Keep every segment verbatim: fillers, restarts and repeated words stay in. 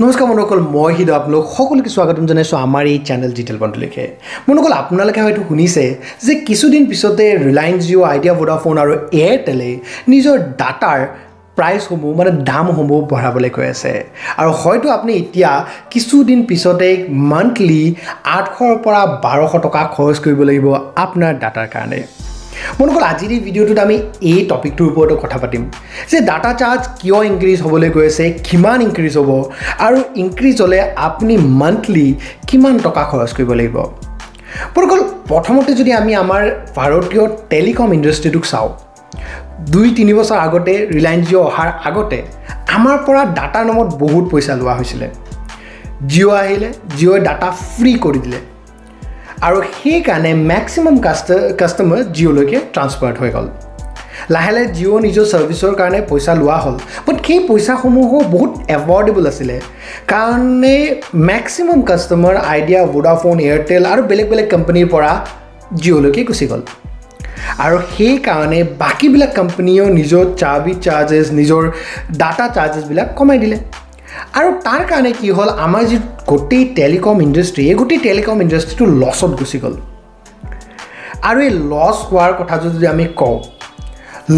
नमस्कार मनोकल मैं हिद आपलोग सकलोके स्वागतम जानाइছো आमार ए चैनल डिटेल बंधुलिके मनोकल आपनालके हयतो हुनिसे जे किसुदिन पिसोते रिलायंस जिओ आइडिया वोडाफोन आरो एयरटेले निजर डाटार प्राइस होमो माने दाम होमो बढाबले কৈ আছে আৰু হয়তো আপুনি ইতিয়া কিছুদিন পিছতে মান্থলি eight hundred পৰা twelve hundred টকা খৰচ কৰিব লাগিব আপোনাৰ ডাটাৰ কাৰণে মনকল আজিৰ এই ভিডিওটোত আমি এই টপিকটোৰ ওপৰত কথা পাতিম যে ডাটা চাৰ্জ কিয় ইনক্ৰিজ হ'বলৈ গৈ আছে কিমান ইনক্ৰিজ হ'ব আৰু ইনক্ৰিজ হ'লে আপুনি মান্থলি কিমান টকা খৰচ কৰিব লাগিব মনকল প্ৰথমতে যদি আমি আমাৰ ভাৰতীয় টেলিকম ইণ্ডাষ্ট্ৰীটোক চাওঁ দুই তিনি বছৰ আগতে ৰিলায়েন্স জিঅ অহাৰ আগতে আমাৰ পৰা ডাটা নামত বহুত পইচা লোৱা হৈছিল জিঅ আহিলে জিঅ ডাটা ফ্ৰী কৰি দিলে আৰু সেই কাৰণে ম্যাক্সিমাম কাস্টমাৰ জিঅ লৈকে ট্ৰান্সফাৰড হৈ গল লাহেলে জিঅ নিজৰ সাৰ্ভিসৰ কাৰণে পইচা লোৱা হল বাট কি পইচা সমূহ বহুত এফৰ্ডেবল আছিল কাৰণ maximum customer Idea Vodafone Airtel আৰু বেলেগ বেলেগ কোম্পানীৰ পৰা জিঅ লৈকে গুচি গল আৰু সেই কাৰণে বাকি বিলা কোম্পানীও নিজৰ চাবি চাৰ্জেস নিজৰ ডাটা চাৰ্জেস বিলা কমাই দিলে আৰু তাৰ কাৰণে কি হল আমাৰ যে গোটেই টেলিকম ইণ্ডাষ্ট্ৰী এই গোটেই টেলিকম ইণ্ডাষ্ট্ৰীটো লছত গুচি গল আৰু এই লছ হোৱাৰ কথা যদি আমি কওঁ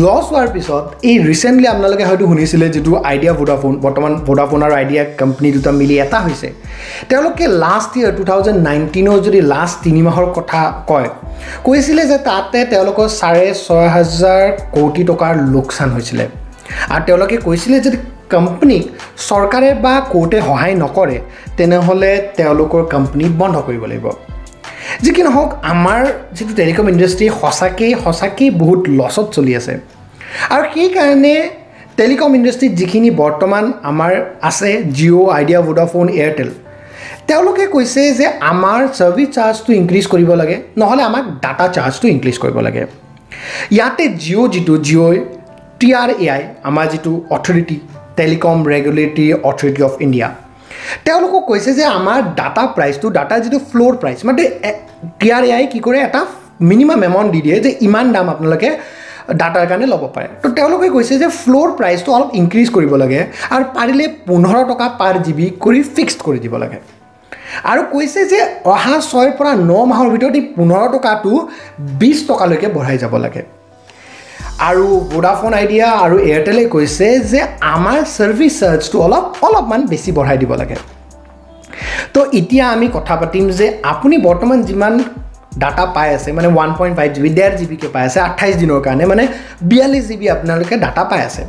লছ হোৱাৰ পিছত এই ৰিসেন্টলি আপোনালোকে হয়তো শুনিছিলে যেটো আইডিয়া ভোডাফোন বৰ্তমান ভোডাফোন আৰু আইডিয়া কোম্পানী দুটা মিলি এটা হৈছে তেওঁলোকে লাষ্ট ইয়াৰ twenty nineteen ৰ যদি লাষ্ট তিনি মাহৰ কথা কয় কৈছিলে যে তাতে তেওঁলোকৰ six thousand five hundred কোটি টকাৰ লোকসান হৈছিল আৰু তেওঁলোকে কৈছিলে যে কোম্পানী সৰকাৰে বা কোৰ্টে সহায় নকৰে তেনেহলে তেওঁলোকৰ কোম্পানী বন্ধ কৰিব লাগিব যে কিন হক আমাৰ যে টেলিকম ইণ্ডাষ্ট্ৰী হসাকে হসাকে বহুত লছত চলি আছে আৰু এই কাৰণে টেলিকম ইণ্ডাষ্ট্ৰীত যিখিনি বৰ্তমান আমাৰ আছে জিঅ আইডিয়া ভোডাফোন এয়াৰটেল তেওঁলোকে কৈছে যে আমাৰ সাৰ্ভিস চাৰ্জটো ইনক্ৰিজ কৰিব লাগে নহলে আমাক ডাটা চাৰ্জটো ইনক্ৰিজ কৰিব লাগে ইয়াতে জিঅ জিটো জিঅ টিআৰএআই আমাৰ যেটো authority Telecom Regulatory Authority of India. তেওঁলোকক কৈছে যে আমাৰ ডাটা প্ৰাইসটো ডাটা যেটো ফ্লোৰ প্ৰাইস মানে টিআৰএআই কি কৰে এটা মিনিমাম এমাউন্ট দি দিয়ে যে ইমান দাম আপোনালোকে ডাটাৰ কাৰণে লব পাৰে তো তেওঁলোকে কৈছে যে ফ্লোৰ প্ৰাইসটো অলপ ইনক্ৰিজ কৰিব লাগে আৰু পাৰিলে fifteen টকা পাৰ জিবি কৰি ফিক্সড কৰি দিব লাগে আৰু কৈছে যে অহা six পৰা nine মাহৰ ভিতৰত fifteen টকাটো twenty টকা লৈকে বঢ়াই যাব লাগে আৰু Vodafone Idea আৰু Airtel কৈছে যে আমাৰ সার্ভিস চার্জটো অলপ অলপমান বেছি বঢ়াই দিব লাগে তো ইতিয়া আমি কথা পাতিম যে আপুনি বৰ্তমান যিমান ডাটা পাই আছে মানে one point five GB one point five GB কে পাই আছে twenty-eight দিনৰ কাৰণে মানে forty-two জিবি আপোনালোকে ডাটা পাই আছে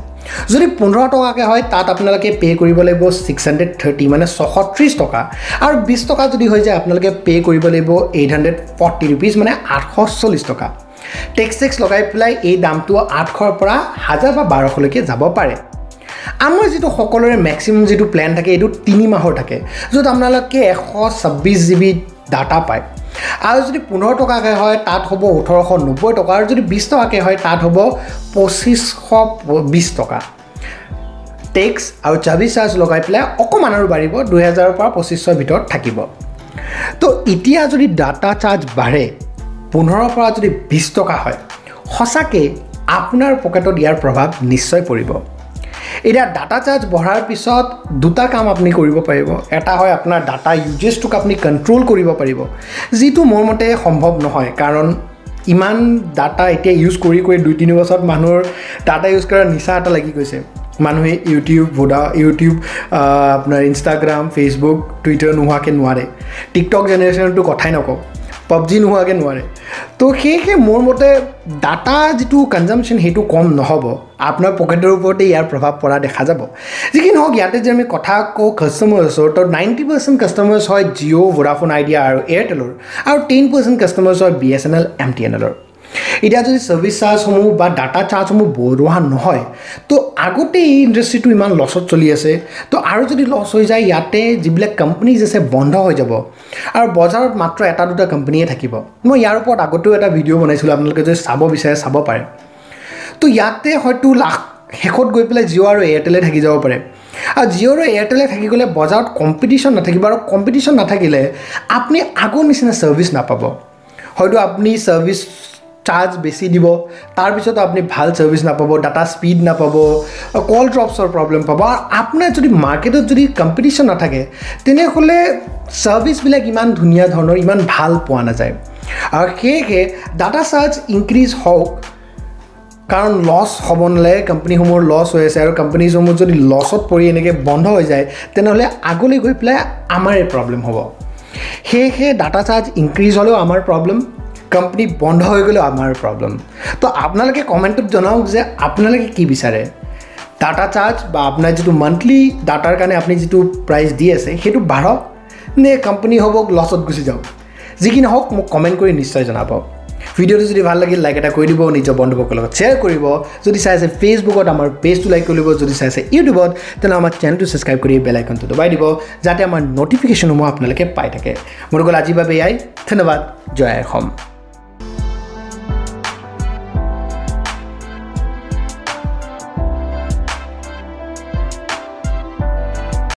যদি fifteen টকাকে হয় তাত আপোনালোকে পে কৰিব লাগিব six hundred thirty মানে six hundred thirty টকা আৰু twenty টকা যদি হৈ যায় আপোনালোকে পে কৰিব লাগিব eight hundred forty rupees মানে eight hundred forty টকা টেক্স টেক্স লগাই পেলাই এই দামটো eight hundred পৰা one thousand বা twelve hundred লৈকে যাব পাৰে আমাৰ যেটো সকলোৰে ম্যাক্সিমাম যেটো প্ল্যান থাকে এটো three মাহৰ থাকে যত আপোনালোকে one hundred twenty-six GB data পায় আৰু যদি fifteen টকা কে হয় তাত হ'ব eighteen ninety টকা আৰু যদি twenty টকা কে হয় তাত হ'ব twenty-five twenty টকা টেক্স আৰু সাৰ্ভিস চাৰ্জ লগাই পেলাই অকমান আৰু বাঢ়িব two thousand পৰা twenty-five hundred ভিতৰত থাকিব তো ইতিয়া যদি ডাটা চাৰ্জ বাঢ়ে fifteen পৰা যদি twenty টকা হয় হসাকে আপোনাৰ পকেটত ইয়াৰ প্ৰভাৱ নিশ্চয় পৰিব এটা ডাটা চাৰ্জ বঢ়াৰ পিছত দুটা কাম আপুনি কৰিব পাৰিব এটা হয় আপোনাৰ ডাটা ইউজেজটোক আপুনি কন্ট্ৰোল কৰিব পাৰিব যেটো মোৰ মতে সম্ভৱ নহয় কাৰণ ইমান ডাটা এতিয়া ইউজ কৰি কৰি দুই তিনি বছৰত মানুহৰ ডাটা ইউজ কৰাৰ নিচা এটা লাগি গৈছে মানুহে ইউটিউব ভোডা ইউটিউব আপোনাৰ ইনষ্টাগ্ৰাম ফেসবুক টুইটাৰ নোহাকে নোৱাৰে টিকটক জেনাৰেশনটো কথাই নকও P U B G নোহাকে নোৱাৰে তো সেইকে মোৰ মতে ডাটা যেটো কনজাম্পচন হেতু কম নহব আপোনাৰ পকেটৰ ওপৰতে ইয়াৰ প্ৰভাৱ পৰা দেখা যাব যিকিন হক ইয়াতে যে আমি কথা কো কাস্টমাৰছ তো ninety percent কাস্টমাৰছ হয় Jio Vodafone Idea আৰু Airtel আৰু ten percent কাস্টমাৰছ হয় B S N L M T N L এটা যদি সার্ভিস চার্জ সমূহ বা ডাটা চার্জ সমূহ বঢ়োৱা নহয় তো আগতে এই ইণ্ডাষ্ট্ৰীটো ইমান লছত চলি আছে তো আৰু যদি লছ হৈ যায় ইয়াতে যিবিলা কোম্পানী যেছে বন্ধ হৈ যাব আৰু বজাৰত মাত্ৰ এটা দুটা কোম্পানীয়ে থাকিব মই ইয়াৰ ওপৰত আগতেও এটা ভিডিও বনাইছিলো আপোনালোকে যদি চাব বিচাৰে চাব পাৰে তো ইয়াতে হয়তো লাখ হেকত গৈ পেলাই জিঅ আৰু এয়াৰটেল থাকি যাব পাৰে আৰু জিঅ আৰু এয়াৰটেল থাকি গলে বজাৰত কম্পিটিশন নাথাকিব আৰু কম্পিটিশন নাথাকিলে আপুনি আগৰ নিচিনা সার্ভিস নাপাব হয়তো আপুনি সার্ভিস चार्ज बेसी दिबो तार पिছত আপনি ভাল সার্ভিস না পাবো ডাটা স্পিড না পাবো কল ড্ৰপসৰ প্ৰবলেম পাবো আৰু আপোনাৰ যদি মাৰ্কেটত যদি কম্পিটিশন না থাকে তেনে হলে সাৰ্ভিস বিলাক ইমান ধুনিয়া ধৰণৰ ইমান ভাল পোৱা না যায় আৰু কেকে ডাটা সাৰ্চ ইনক্ৰিজ হওক কাৰণ লস হবনলে কোম্পানি সমূহৰ লস হৈ আছে আৰু কোম্পানি সমূহ যদি লসত পৰি এনেকে বন্ধ হৈ যায় তেনে হলে আগলৈ গৈ প্লাই আমাৰে প্ৰবলেম হ'ব হেহে ডাটা চার্জ ইনক্রিজ হলো আমার প্রবলেম কোম্পানি বন্ধ হয়ে গেল আমার প্রবলেম তো আপনাদের কমেন্টত জানাওক যে আপনাদের কি বিচারে ডাটা চার্জ বা আপনার যেটো মান্থলি ডাটার কারণে আপনি যেটো প্রাইস দি আছে সেটো বাড়ক নে কোম্পানি হবক লসত গুছি যাওক যি কি নহওক মোক কমেন্ট কৰি নিশ্চয় জানাব ভিডিওটো যদি ভাল লাগিল লাইক এটা কৰি দিব নিজৰ বন্ধুবৰ্গৰ লগত শেয়াৰ কৰিব যদি চাইছে ফেসবুকত আমাৰ পেজটো লাইক কৰিব যদি চাইছে ইউটিউবত তেনে আমাৰ চেনেলটো সাবস্ক্ৰাইব কৰি বেল আইকনটো দবাই দিব যাতে আমাৰ নোটিফিকেশন মই আপোনালোকে পাই থাকে মোৰ গল আজিৰ বাবে আই ধন্যবাদ জয় অসম।